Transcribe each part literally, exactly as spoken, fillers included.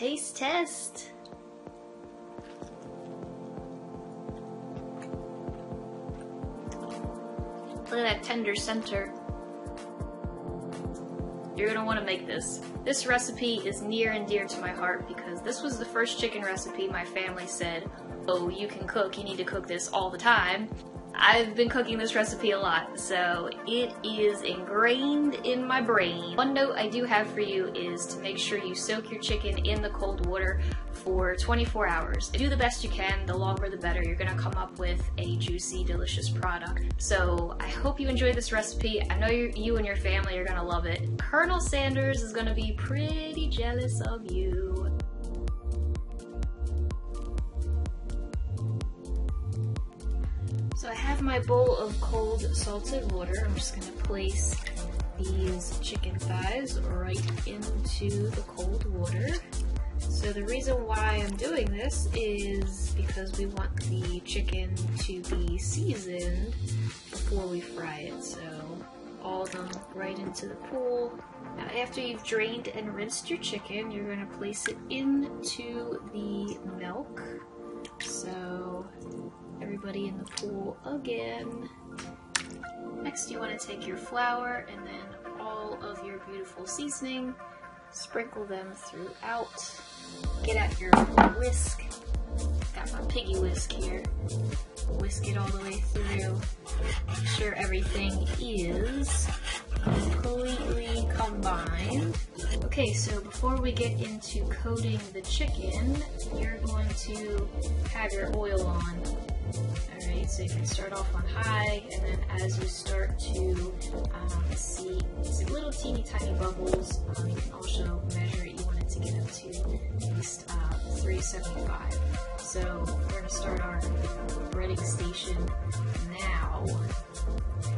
taste test. Look at that tender center. You're gonna want to make this. This recipe is near and dear to my heart because this was the first chicken recipe my family said, oh, you can cook, you need to cook this all the time. I've been cooking this recipe a lot, so it is ingrained in my brain. One note I do have for you is to make sure you soak your chicken in the cold water for twenty-four hours. Do the best you can, the longer the better. You're gonna come up with a juicy, delicious product. So I hope you enjoyed this recipe. I know you and your family are gonna love it. Colonel Sanders is gonna be pretty jealous of you. So I have my bowl of cold salted water. I'm just gonna place these chicken thighs right into the cold water. So the reason why I'm doing this is because we want the chicken to be seasoned before we fry it. So all of them right into the pool. Now after you've drained and rinsed your chicken, you're gonna place it into the milk. So everybody in the pool again. Next you want to take your flour and then all of your beautiful seasoning, sprinkle them throughout. Get out your whisk. Got my piggy whisk here. Whisk it all the way through. Make sure everything is completely combined. Okay, so before we get into coating the chicken, you're going to have your oil on. Alright, so you can start off on high, and then as you start to um, see, see little teeny tiny bubbles, um, you can also measure it. You want it to get up to at least uh, three seventy-five. So we're going to start our breading station now.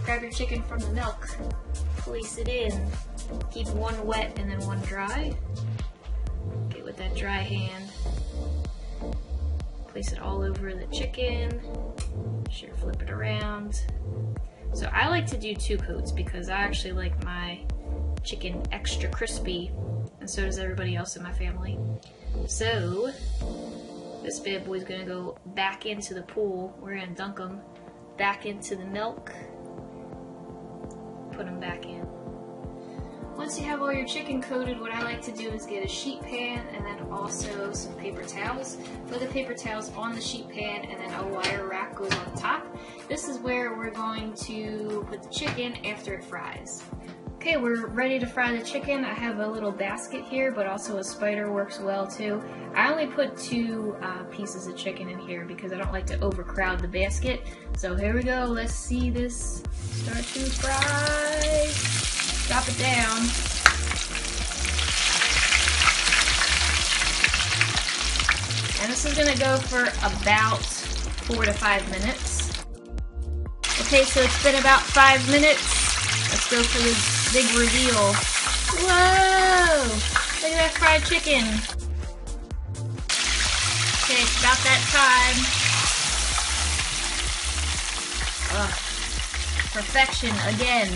Grab your chicken from the milk, place it in, keep one wet and then one dry. Get with that dry hand. Place it all over the chicken, sure, flip it around. So I like to do two coats because I actually like my chicken extra crispy, and so does everybody else in my family. So this bad boy's gonna go back into the pool. We're gonna dunk them back into the milk, put them back in. Once you have all your chicken coated, what I like to do is get a sheet pan and then also some paper towels. Put the paper towels on the sheet pan and then a wire rack goes on top. This is where we're going to put the chicken after it fries. Okay, we're ready to fry the chicken. I have a little basket here, but also a spider works well too. I only put two uh, pieces of chicken in here because I don't like to overcrowd the basket. So here we go, let's see this start to fry. Drop it down. And this is gonna go for about four to five minutes. Okay, so it's been about five minutes. Let's go for this big reveal. Whoa! Look at that fried chicken. Okay, it's about that time. Ugh. Perfection again.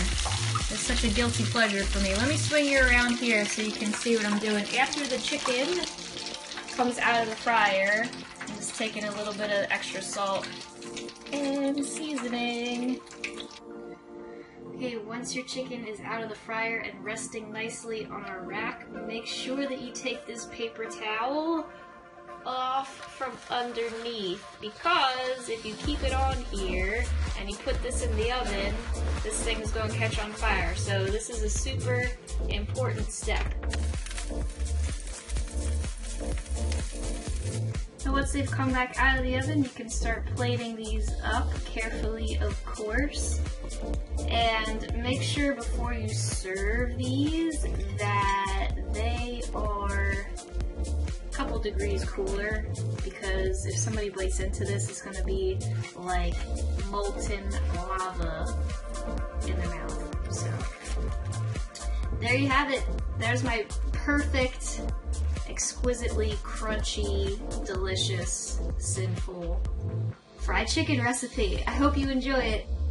It's such a guilty pleasure for me. Let me swing you around here so you can see what I'm doing. After the chicken comes out of the fryer, I'm just taking a little bit of extra salt and seasoning. Okay, once your chicken is out of the fryer and resting nicely on our rack, make sure that you take this paper towel off from underneath, because if you keep it on here and you put this in the oven, this thing is going to catch on fire. So this is a super important step. So once they've come back out of the oven, you can start plating these up carefully, of course. And make sure before you serve these that they are couple degrees cooler, because if somebody bites into this, it's gonna be like molten lava in their mouth. So there you have it. There's my perfect, exquisitely crunchy, delicious, sinful fried chicken recipe. I hope you enjoy it.